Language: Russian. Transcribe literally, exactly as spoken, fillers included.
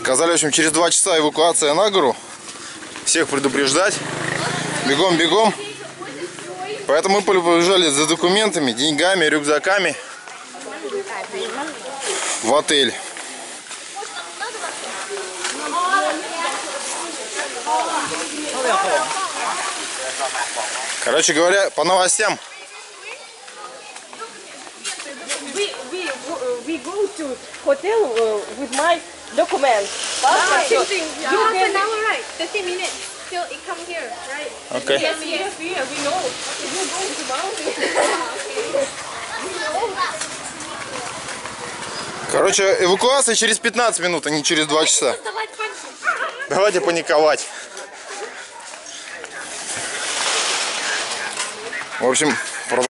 Сказали, в общем, через два часа эвакуация на гору. Всех предупреждать. Бегом, бегом. Поэтому мы побежали за документами, деньгами, рюкзаками в отель. Короче говоря, по новостям. We go to hotel with my documents. Passport. You can now, right? thirty minutes till it come here, right? Okay. Yes, yes, yes. We know. You go to mountain. Короче, эвакуация через пятнадцать минут, а не через два часа. Давайте паниковать. В общем.